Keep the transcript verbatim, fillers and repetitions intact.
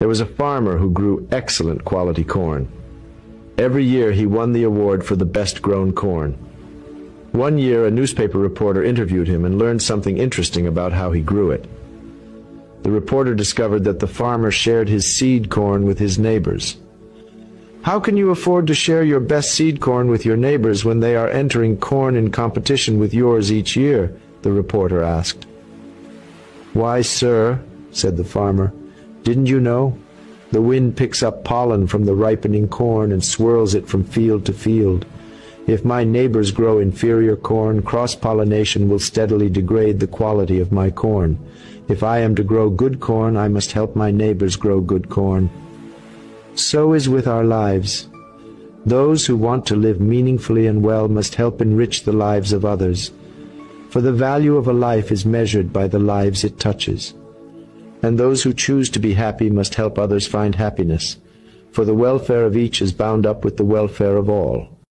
There was a farmer who grew excellent quality corn. Every year he won the award for the best grown corn. One year a newspaper reporter interviewed him and learned something interesting about how he grew it. The reporter discovered that the farmer shared his seed corn with his neighbors. How can you afford to share your best seed corn with your neighbors when they are entering corn in competition with yours each year? The reporter asked. Why, sir, said the farmer, didn't you know? The wind picks up pollen from the ripening corn and swirls it from field to field. If my neighbors grow inferior corn, cross-pollination will steadily degrade the quality of my corn. If I am to grow good corn, I must help my neighbors grow good corn. So is with our lives. Those who want to live meaningfully and well must help enrich the lives of others. For the value of a life is measured by the lives it touches. And those who choose to be happy must help others find happiness, for the welfare of each is bound up with the welfare of all.